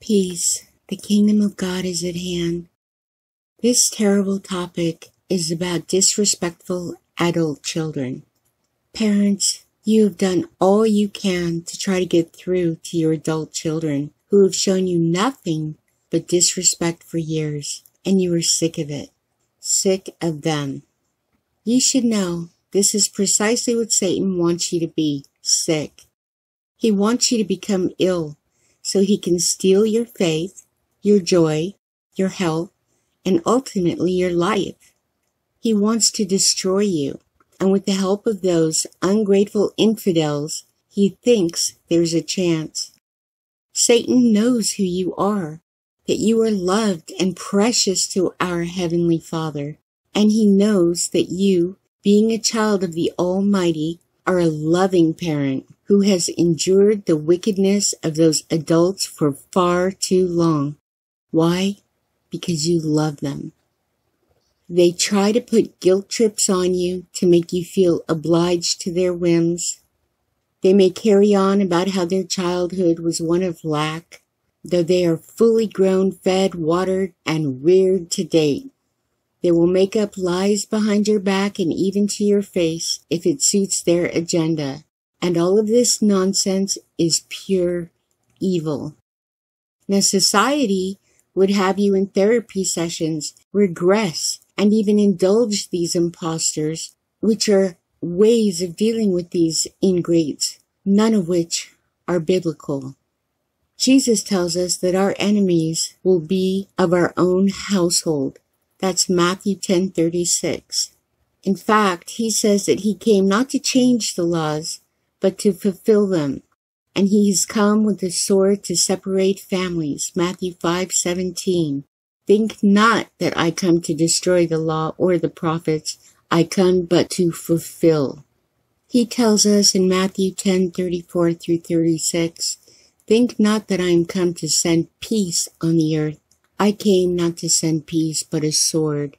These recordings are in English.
Peace, the kingdom of God is at hand. This terrible topic is about disrespectful adult children. Parents, you have done all you can to try to get through to your adult children who have shown you nothing but disrespect for years, and you are sick of it, sick of them. You should know this is precisely what Satan wants you to be, sick. He wants you to become ill so he can steal your faith, your joy, your health, and ultimately your life. He wants to destroy you, and with the help of those ungrateful infidels, he thinks there's a chance. Satan knows who you are, that you are loved and precious to our Heavenly Father, and he knows that you, being a child of the Almighty, are a loving parent who has endured the wickedness of those adults for far too long. Why? Because you love them. They try to put guilt trips on you to make you feel obliged to their whims. They may carry on about how their childhood was one of lack, though they are fully grown, fed, watered, and reared to date. They will make up lies behind your back and even to your face if it suits their agenda. And all of this nonsense is pure evil. Now, society would have you in therapy sessions regress and even indulge these imposters, which are ways of dealing with these ingrates, none of which are biblical. Jesus tells us that our enemies will be of our own household. That's Matthew 10:36. In fact, he says that he came not to change the laws, but to fulfill them. And he has come with a sword to separate families, Matthew 5:17. Think not that I come to destroy the law or the prophets. I come but to fulfill. He tells us in Matthew 10:34 through 36, think not that I am come to send peace on the earth. I came not to send peace, but a sword.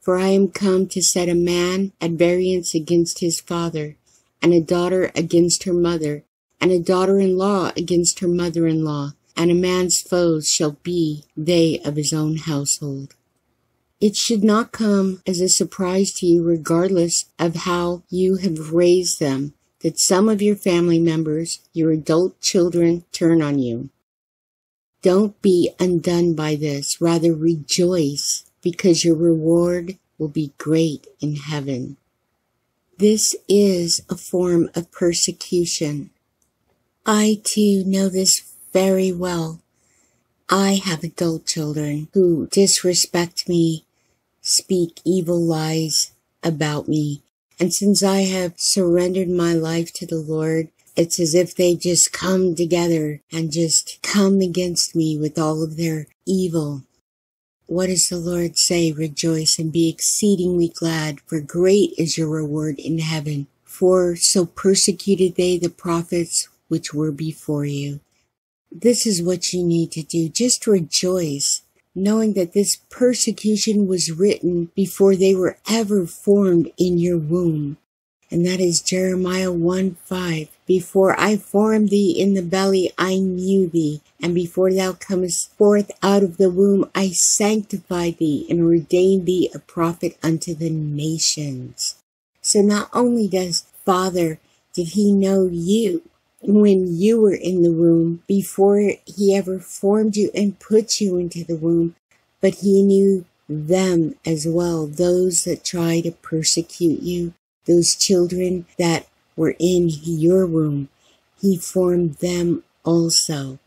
For I am come to set a man at variance against his father, and a daughter against her mother, and a daughter-in-law against her mother-in-law, and a man's foes shall be they of his own household. It should not come as a surprise to you, regardless of how you have raised them, that some of your family members, your adult children, turn on you. Don't be undone by this, rather rejoice, because your reward will be great in heaven. This is a form of persecution. I, too, know this very well. I have adult children who disrespect me, speak evil lies about me. And since I have surrendered my life to the Lord, it's as if they just come together and just come against me with all of their evil. What does the Lord say? Rejoice and be exceedingly glad, for great is your reward in heaven. For so persecuted they the prophets which were before you. This is what you need to do. Just rejoice, knowing that this persecution was written before they were ever formed in your womb. And that is Jeremiah 1:5. Before I formed thee in the belly, I knew thee. And before thou comest forth out of the womb, I sanctified thee and ordained thee a prophet unto the nations. So not only does Father, did he know you, when you were in the womb, before he ever formed you and put you into the womb, but he knew them as well, those that try to persecute you, those children that were in your womb. He formed them also.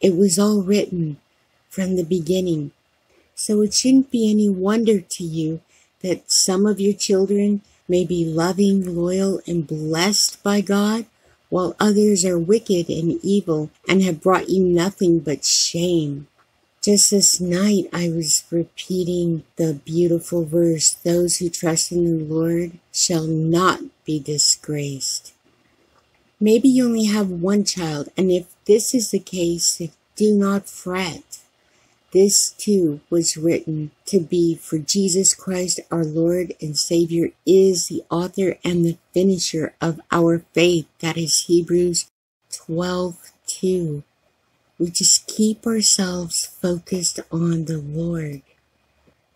It was all written from the beginning. So it shouldn't be any wonder to you that some of your children may be loving, loyal, and blessed by God, while others are wicked and evil and have brought you nothing but shame. Just this night I was repeating the beautiful verse, those who trust in the Lord shall not be disgraced. Maybe you only have one child, and if this is the case, do not fret. This too was written to be, for Jesus Christ our Lord and Savior is the author and the finisher of our faith. That is Hebrews 12:2. we just keep ourselves focused on the Lord.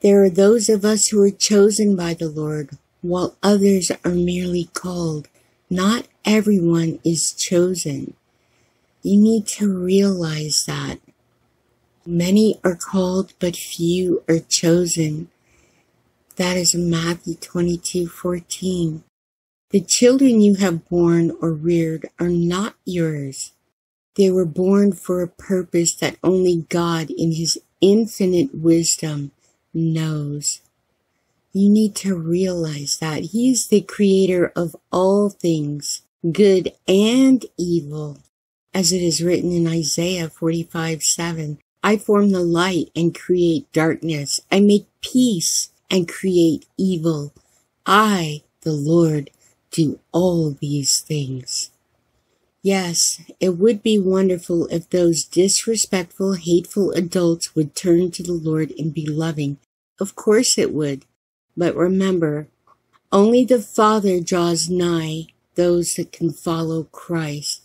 There are those of us who are chosen by the Lord, while others are merely called. Not everyone is chosen. You need to realize that. Many are called, but few are chosen. That is Matthew 22:14. The children you have born or reared are not yours. They were born for a purpose that only God in His infinite wisdom knows. You need to realize that He is the creator of all things, good and evil. As it is written in Isaiah 45:7, I form the light and create darkness. I make peace and create evil. I, the Lord, do all these things. Yes, it would be wonderful if those disrespectful, hateful adults would turn to the Lord and be loving. Of course it would. But remember, only the Father draws nigh those that can follow Christ.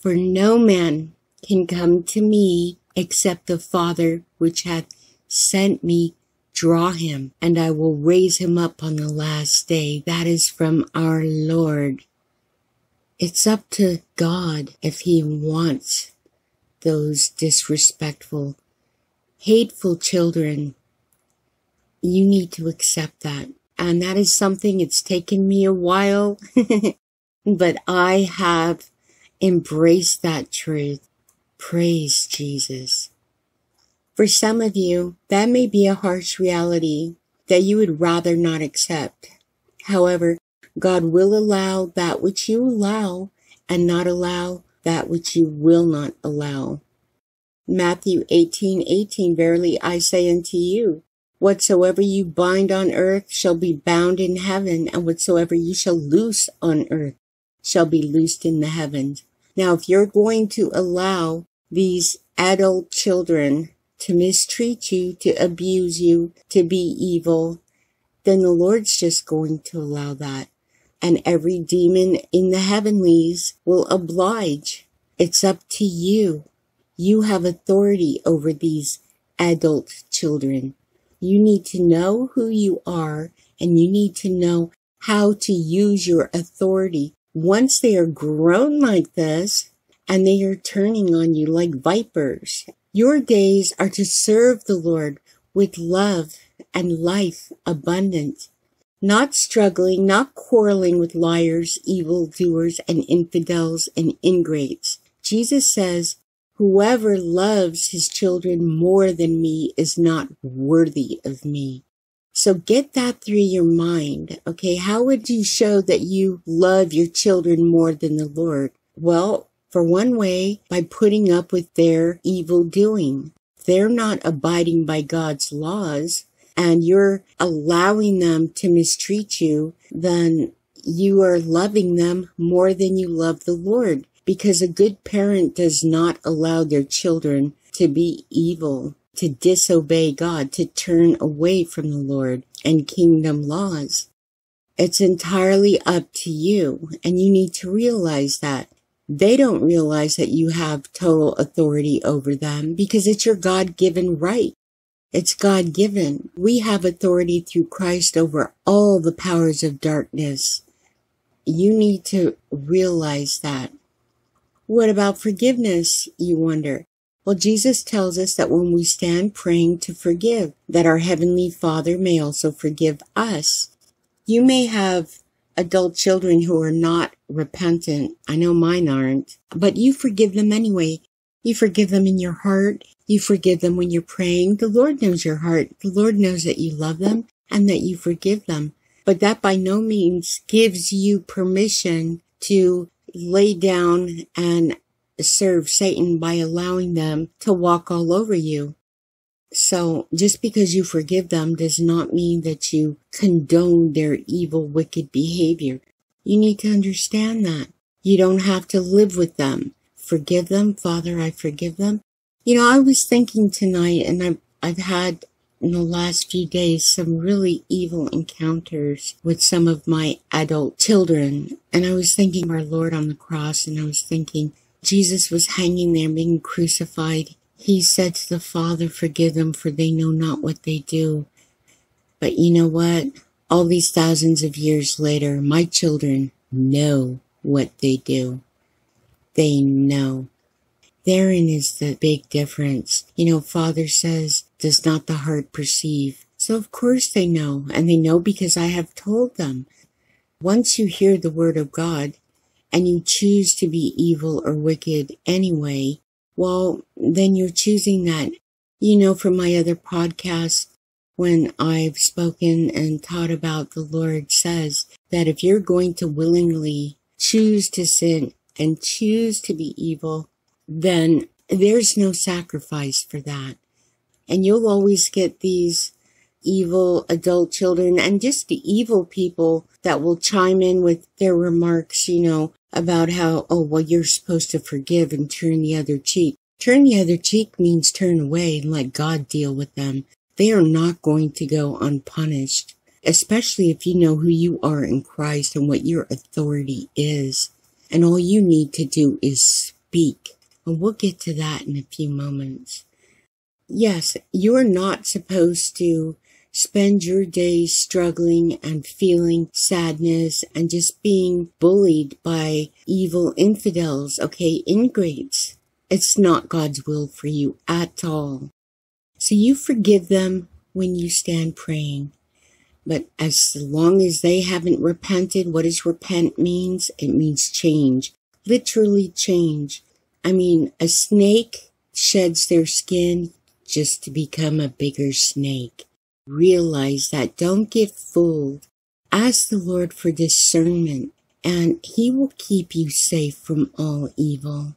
For no man can come to me except the Father which hath sent me draw him, and I will raise him up on the last day. That is from our Lord. It's up to God if He wants those disrespectful, hateful children. You need to accept that. And that is something, it's taken me a while, but I have embraced that truth. Praise Jesus. For some of you, that may be a harsh reality that you would rather not accept. However, God will allow that which you allow and not allow that which you will not allow. Matthew 18:18, verily I say unto you, whatsoever you bind on earth shall be bound in heaven, and whatsoever you shall loose on earth shall be loosed in the heavens. Now, if you're going to allow these adult children to mistreat you, to abuse you, to be evil, then the Lord's just going to allow that. And every demon in the heavenlies will oblige. It's up to you. You have authority over these adult children. You need to know who you are, and you need to know how to use your authority. Once they are grown like this, and they are turning on you like vipers, your days are to serve the Lord with love and life abundant, not struggling, not quarreling with liars, evildoers, and infidels and ingrates. Jesus says, whoever loves his children more than me is not worthy of me. So get that through your mind, okay? How would you show that you love your children more than the Lord? Well, for one way, by putting up with their evil doing. They're not abiding by God's laws, and you're allowing them to mistreat you, then you are loving them more than you love the Lord, because a good parent does not allow their children to be evil, to disobey God, to turn away from the Lord and kingdom laws. It's entirely up to you, and you need to realize that. They don't realize that you have total authority over them because it's your God-given right. It's God-given. We have authority through Christ over all the powers of darkness. You need to realize that. What about forgiveness, you wonder? Well, Jesus tells us that when we stand praying to forgive, that our Heavenly Father may also forgive us. You may have adult children who are not repentant. I know mine aren't, but you forgive them anyway. You forgive them in your heart. You forgive them when you're praying. The Lord knows your heart. The Lord knows that you love them and that you forgive them. But that by no means gives you permission to lay down and serve Satan by allowing them to walk all over you. So just because you forgive them does not mean that you condone their evil, wicked behavior. You need to understand that. You don't have to live with them. Forgive them. Father, I forgive them. You know, I was thinking tonight, and I've had in the last few days some really evil encounters with some of my adult children. And I was thinking of our Lord on the cross, and I was thinking, Jesus was hanging there being crucified, he said to the Father, forgive them, for they know not what they do. But you know what? All these thousands of years later, my children know what they do. They know. Therein is the big difference. You know, Father says, does not the heart perceive? So of course they know, and they know because I have told them. Once you hear the word of God, and you choose to be evil or wicked anyway, well, then you're choosing that. You know, from my other podcast, when I've spoken and taught about the Lord says that if you're going to willingly choose to sin and choose to be evil, then there's no sacrifice for that. And you'll always get these evil adult children and just the evil people that will chime in with their remarks, you know, about how, oh, well, you're supposed to forgive and turn the other cheek. Turn the other cheek means turn away and let God deal with them. They are not going to go unpunished, especially if you know who you are in Christ and what your authority is. And all you need to do is speak. And we'll get to that in a few moments. Yes, you're not supposed to spend your days struggling and feeling sadness and just being bullied by evil infidels, okay, ingrates. It's not God's will for you at all. So you forgive them when you stand praying. But as long as they haven't repented, what does repent means? It means change, literally change. I mean, a snake sheds their skin just to become a bigger snake. Realize that. Don't get fooled. Ask the Lord for discernment, and he will keep you safe from all evil.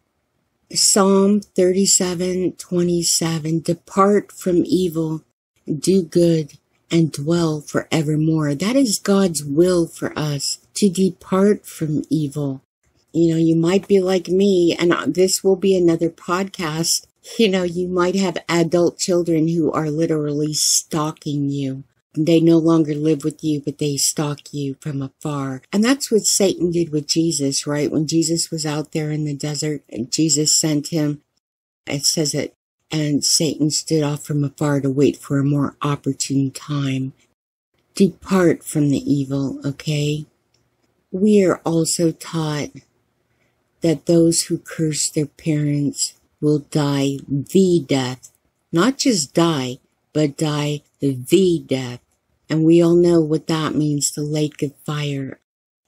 Psalm 37:27, depart from evil, do good, and dwell forevermore. That is God's will for us, to depart from evil. You know, you might be like me, and this will be another podcast. You know, you might have adult children who are literally stalking you. They no longer live with you, but they stalk you from afar. And that's what Satan did with Jesus, right? When Jesus was out there in the desert, Jesus sent him, it says it, and Satan stood off from afar to wait for a more opportune time. Depart from the evil, okay? We are also taught that those who curse their parents will die the death. Not just die, but die the death. And we all know what that means, the lake of fire.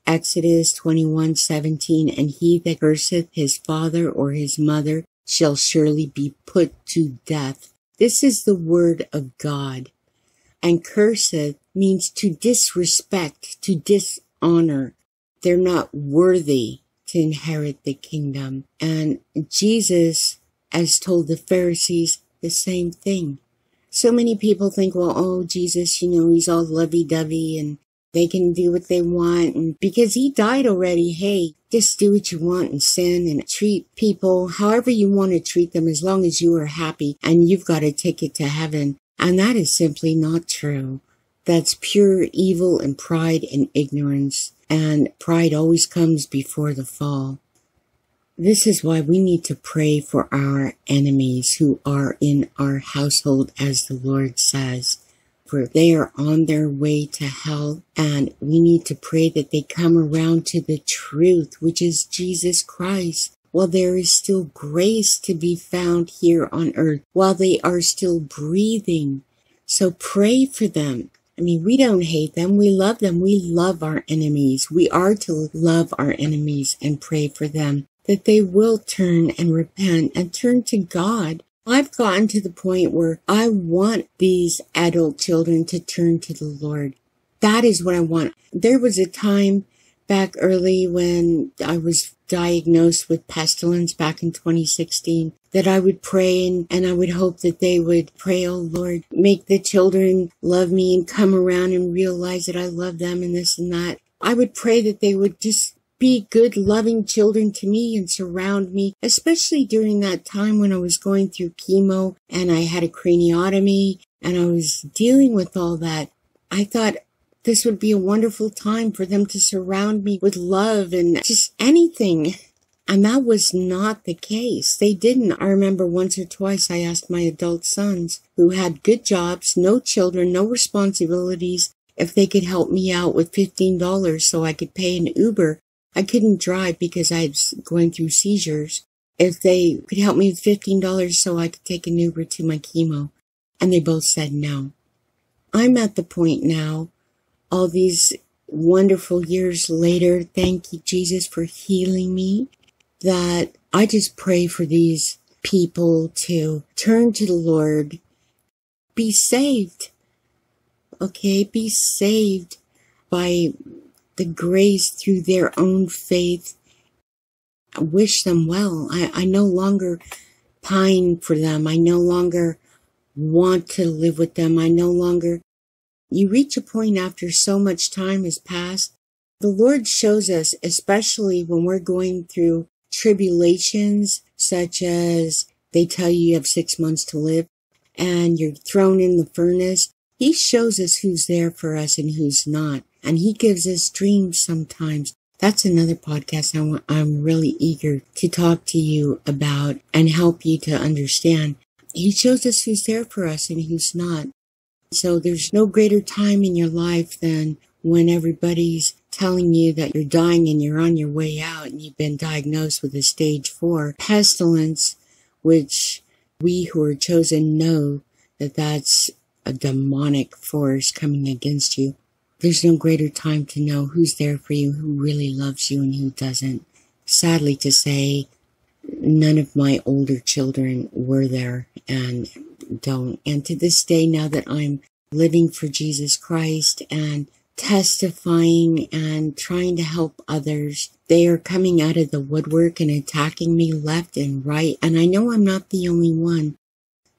Exodus 21:17, and he that curseth his father or his mother shall surely be put to death. This is the word of God. And curseth means to disrespect, to dishonor. They're not worthy to inherit the kingdom. And Jesus, as told the Pharisees, the same thing. So many people think, well, oh, Jesus, you know, he's all lovey-dovey and they can do what they want. And because he died already, hey, just do what you want and sin and treat people however you want to treat them as long as you are happy and you've got a ticket to heaven. And that is simply not true. That's pure evil and pride and ignorance. And pride always comes before the fall. This is why we need to pray for our enemies who are in our household, as the Lord says, for they are on their way to hell, and we need to pray that they come around to the truth, which is Jesus Christ, while there is still grace to be found here on earth, while they are still breathing. So pray for them. I mean, we don't hate them. We love them. We love our enemies. We are to love our enemies and pray for them, that they will turn and repent and turn to God. I've gotten to the point where I want these adult children to turn to the Lord. That is what I want. There was a time back early when I was diagnosed with pestilence back in 2016, that I would pray and I would hope that they would pray, oh Lord, make the children love me and come around and realize that I love them and this and that. I would pray that they would just be good, loving children to me and surround me, especially during that time when I was going through chemo and I had a craniotomy and I was dealing with all that. I thought, this would be a wonderful time for them to surround me with love and just anything. And that was not the case. They didn't. I remember once or twice I asked my adult sons, who had good jobs, no children, no responsibilities, if they could help me out with $15 so I could pay an Uber. I couldn't drive because I was going through seizures. If they could help me with $15 so I could take an Uber to my chemo. And they both said no. I'm at the point now, all these wonderful years later, thank you, Jesus, for healing me, that I just pray for these people to turn to the Lord, be saved. Okay, be saved by the grace through their own faith. I wish them well. I no longer pine for them. I no longer want to live with them. I no longer... You reach a point after so much time has passed. The Lord shows us, especially when we're going through tribulations, such as they tell you have 6 months to live and you're thrown in the furnace. He shows us who's there for us and who's not. And he gives us dreams sometimes. That's another podcast I'm really eager to talk to you about and help you to understand. He shows us who's there for us and who's not. So there's no greater time in your life than when everybody's telling you that you're dying and you're on your way out and you've been diagnosed with a stage 4 pestilence, which we who are chosen know that that's a demonic force coming against you. There's no greater time to know who's there for you, who really loves you and who doesn't. Sadly to say, none of my older children were there and don't. And to this day, now that I'm living for Jesus Christ and testifying and trying to help others, they are coming out of the woodwork and attacking me left and right. And I know I'm not the only one.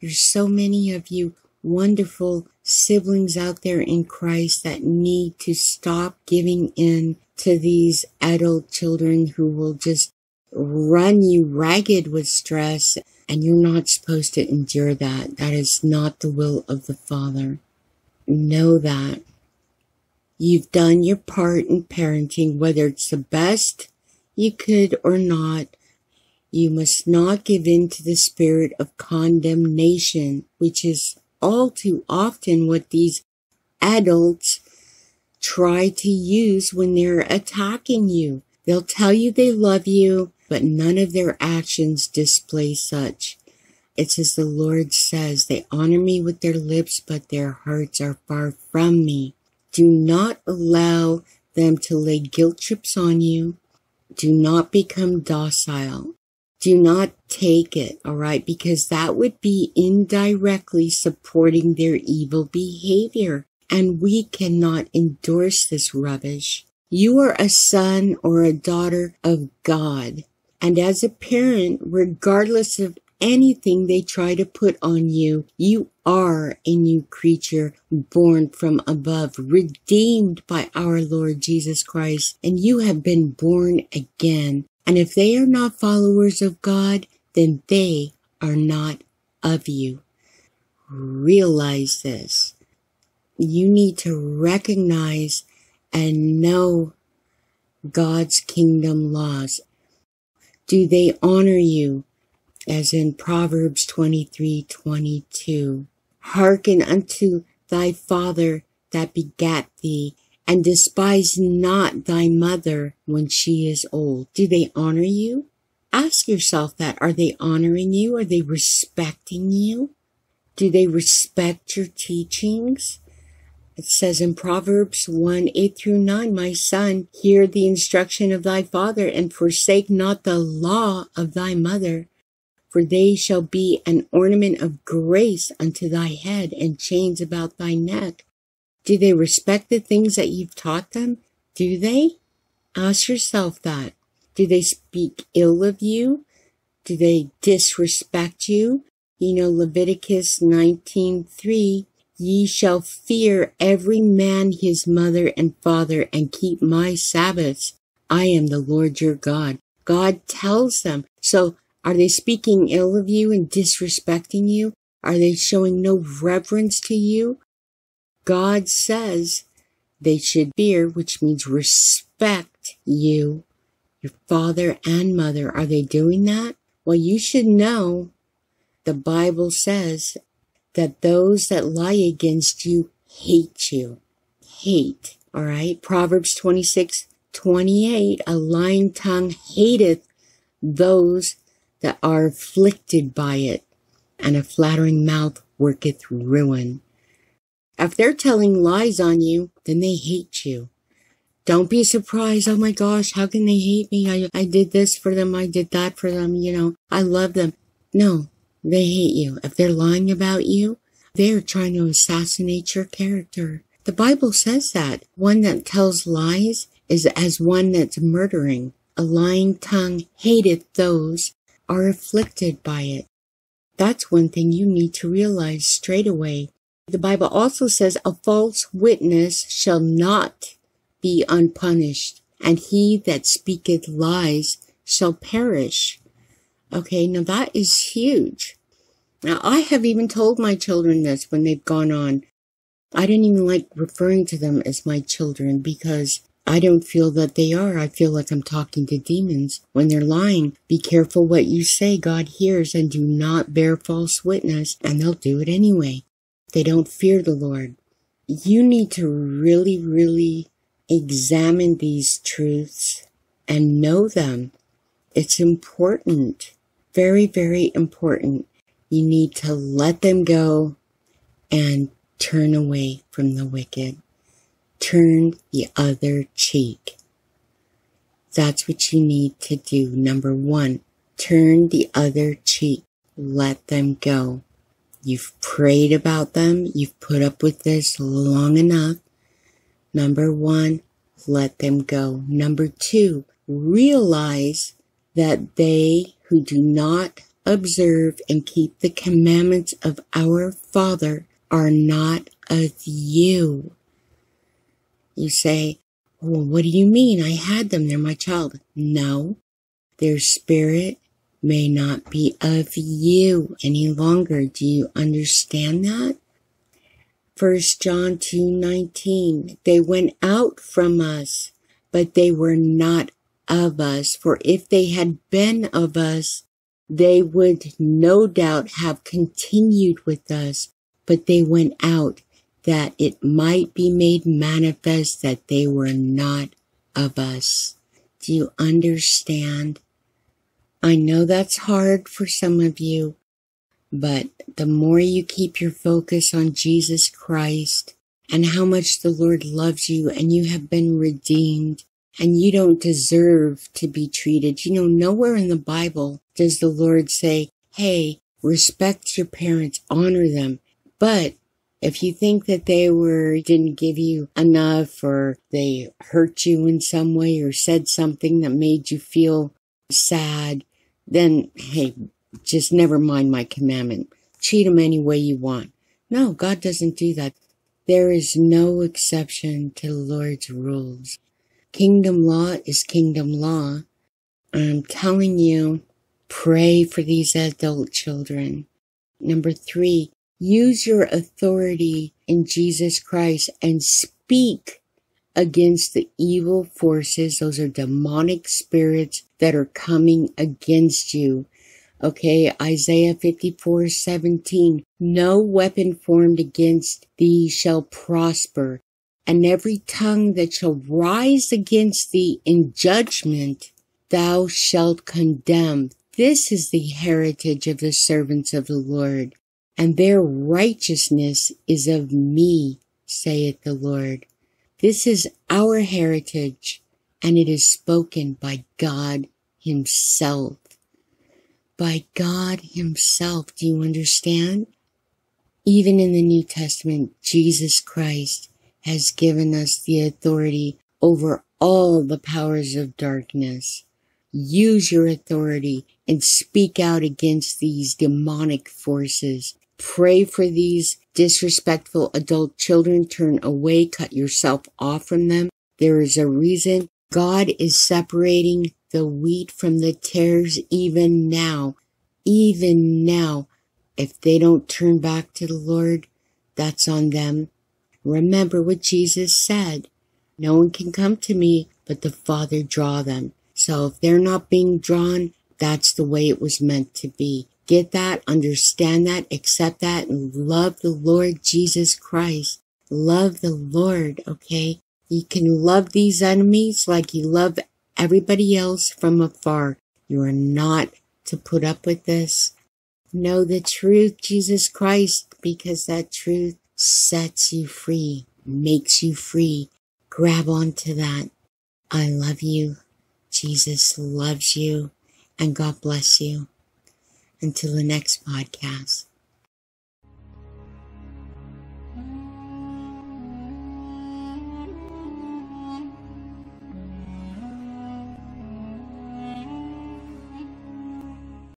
There's so many of you wonderful siblings out there in Christ that need to stop giving in to these adult children who will just run you ragged with stress, and you're not supposed to endure that. That is not the will of the Father. Know that. You've done your part in parenting, whether it's the best you could or not. You must not give in to the spirit of condemnation, which is all too often what these adults try to use when they're attacking you. They'll tell you they love you, but none of their actions display such. It's as the Lord says, they honor me with their lips, but their hearts are far from me. Do not allow them to lay guilt trips on you. Do not become docile. Do not take it, all right? Because that would be indirectly supporting their evil behavior. And we cannot endorse this rubbish. You are a son or a daughter of God. And as a parent, regardless of anything they try to put on you, you are a new creature born from above, redeemed by our Lord Jesus Christ, and you have been born again. And if they are not followers of God, then they are not of you. Realize this. You need to recognize and know God's kingdom laws. Do they honor you? As in Proverbs 23:22, hearken unto thy father that begat thee, and despise not thy mother when she is old. Do they honor you? Ask yourself that. Are they honoring you? Are they respecting you? Do they respect your teachings? It says in Proverbs 1:8-9, my son, hear the instruction of thy father, and forsake not the law of thy mother. For they shall be an ornament of grace unto thy head, and chains about thy neck. Do they respect the things that you've taught them? Do they? Ask yourself that. Do they speak ill of you? Do they disrespect you? You know, Leviticus 19:3, ye shall fear every man his mother and father, and keep my Sabbaths. I am the Lord your God. God tells them. So, are they speaking ill of you and disrespecting you? Are they showing no reverence to you? God says they should fear, which means respect you, your father and mother, are they doing that? Well, you should know the Bible says that those that lie against you hate you. Hate, all right? Proverbs 26:28, a lying tongue hateth those that are afflicted by it, and a flattering mouth worketh ruin. If they're telling lies on you, then they hate you. Don't be surprised. Oh my gosh, how can they hate me? I did this for them. I did that for them. You know, I love them. No, they hate you. If they're lying about you, they're trying to assassinate your character. The Bible says that. One that tells lies is as one that's murdering. A lying tongue hateth those are afflicted by it. That's one thing you need to realize straight away. The Bible also says a false witness shall not be unpunished, and he that speaketh lies shall perish. Okay, now that is huge. Now, I have even told my children this when they've gone on. I didn't even like referring to them as my children because I don't feel that they are. I feel like I'm talking to demons when they're lying. Be careful what you say. God hears, and do not bear false witness, and they'll do it anyway. They don't fear the Lord. You need to really, really examine these truths and know them. It's important. Very, very important. You need to let them go and turn away from the wicked. Turn the other cheek. That's what you need to do. Number one, turn the other cheek. Let them go. You've prayed about them. You've put up with this long enough. Number one, let them go. Number two, realize that they who do not observe and keep the commandments of our Father are not of you. You say, well, what do you mean? I had them. They're my child. No, their spirit may not be of you any longer. Do you understand that? 1 John 2:19, they went out from us, but they were not of us. For if they had been of us, they would no doubt have continued with us. But they went out, that it might be made manifest that they were not of us. Do you understand? I know that's hard for some of you, but the more you keep your focus on Jesus Christ and how much the Lord loves you and you have been redeemed and you don't deserve to be treated. You know, nowhere in the Bible does the Lord say, hey, respect your parents, honor them. But if you think that they didn't give you enough, or they hurt you in some way, or said something that made you feel sad, then hey, just never mind my commandment. Cheat them any way you want. No, God doesn't do that. There is no exception to the Lord's rules. Kingdom law is kingdom law. I'm telling you, pray for these adult children. Number three, use your authority in Jesus Christ and speak against the evil forces. Those are demonic spirits that are coming against you. Okay, Isaiah 54:17. No weapon formed against thee shall prosper, and every tongue that shall rise against thee in judgment thou shalt condemn. This is the heritage of the servants of the Lord, and their righteousness is of me, saith the Lord. This is our heritage, and it is spoken by God himself. By God himself. Do you understand? Even in the New Testament, Jesus Christ has given us the authority over all the powers of darkness. Use your authority and speak out against these demonic forces. Pray for these disrespectful adult children. Turn away, cut yourself off from them. There is a reason God is separating the wheat from the tares even now. Even now. If they don't turn back to the Lord, that's on them. Remember what Jesus said. No one can come to me, but the Father draw them. So if they're not being drawn, that's the way it was meant to be. Get that, understand that, accept that, and love the Lord Jesus Christ. Love the Lord, okay? You can love these enemies like you love everybody else from afar. You are not to put up with this. Know the truth, Jesus Christ, because that truth sets you free, makes you free. Grab onto that. I love you. Jesus loves you. And God bless you. Until the next podcast.